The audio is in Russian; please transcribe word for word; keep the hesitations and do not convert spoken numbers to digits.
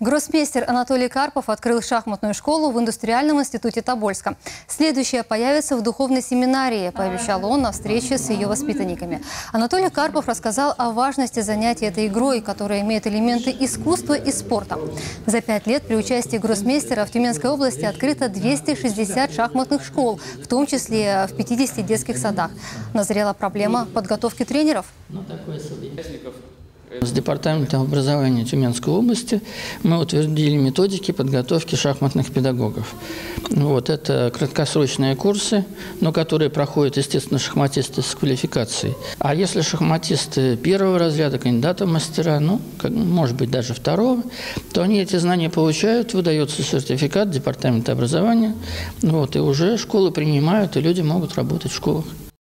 Гроссмейстер Анатолий Карпов открыл шахматную школу в Индустриальном институте Тобольска. Следующая появится в духовной семинарии, пообещал он на встрече с ее воспитанниками. Анатолий Карпов рассказал о важности занятий этой игрой, которая имеет элементы искусства и спорта. За пять лет при участии гроссмейстера в Тюменской области открыто двести шестьдесят шахматных школ, в том числе в пятидесяти детских садах. Назрела проблема подготовки тренеров. С департаментом образования Тюменской области мы утвердили методики подготовки шахматных педагогов. Вот, это краткосрочные курсы, но которые проходят, естественно, шахматисты с квалификацией. А если шахматисты первого разряда, кандидата в мастера, ну, как, может быть, даже второго, то они эти знания получают, выдается сертификат департамента образования, вот, и уже школы принимают, и люди могут работать в школах.